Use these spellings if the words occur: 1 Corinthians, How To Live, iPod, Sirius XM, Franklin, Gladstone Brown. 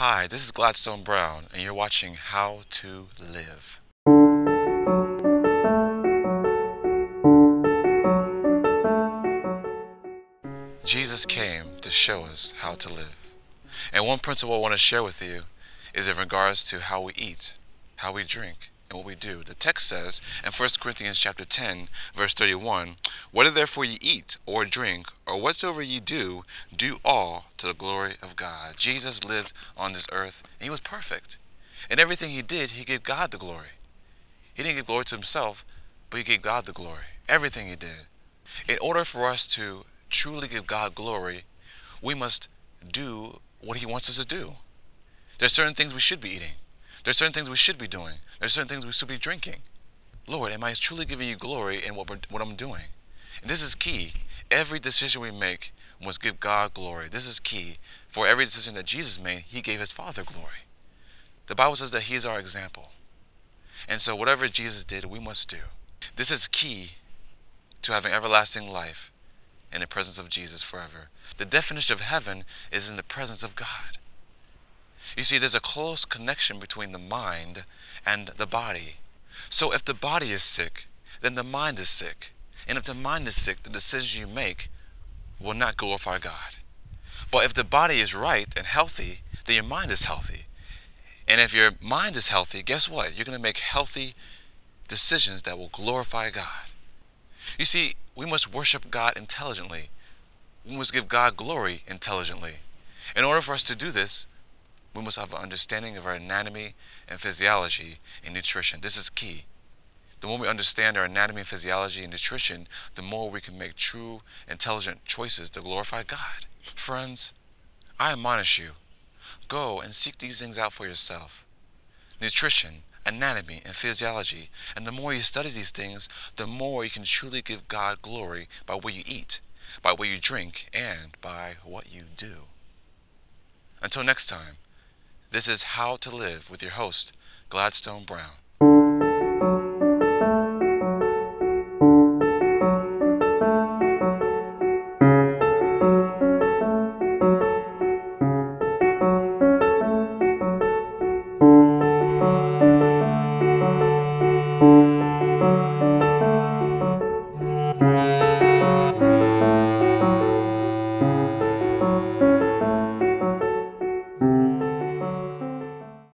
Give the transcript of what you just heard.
Hi, this is Gladstone Brown, and you're watching How To Live. Jesus came to show us how to live. And one principle I want to share with you is in regards to how we eat, how we drink, and what we do. The text says in 1 Corinthians chapter 10, verse 31, "Whether therefore ye eat or drink, or whatsoever ye do, do all to the glory of God." Jesus lived on this earth, and he was perfect. In everything he did, he gave God the glory. He didn't give glory to himself, but he gave God the glory. Everything he did. In order for us to truly give God glory, we must do what he wants us to do. There's certain things we should be eating. There's certain things we should be doing. There's certain things we should be drinking. Lord, am I truly giving you glory in what I'm doing? And this is key. Every decision we make must give God glory. This is key. For every decision that Jesus made, he gave his Father glory. The Bible says that he is our example. And so whatever Jesus did, we must do. This is key to having everlasting life in the presence of Jesus forever. The definition of heaven is in the presence of God. You see, there's a close connection between the mind and the body. So if the body is sick, then the mind is sick. And if the mind is sick, the decisions you make will not glorify God. But if the body is right and healthy, then your mind is healthy. And if your mind is healthy, guess what? You're going to make healthy decisions that will glorify God. You see, we must worship God intelligently. We must give God glory intelligently. In order for us to do this, we must have an understanding of our anatomy and physiology and nutrition. This is key. The more we understand our anatomy, physiology, and nutrition, the more we can make true, intelligent choices to glorify God. Friends, I admonish you, go and seek these things out for yourself. Nutrition, anatomy, and physiology. And the more you study these things, the more you can truly give God glory by what you eat, by what you drink, and by what you do. Until next time, this is How to Live with your host, Gladstone Brown.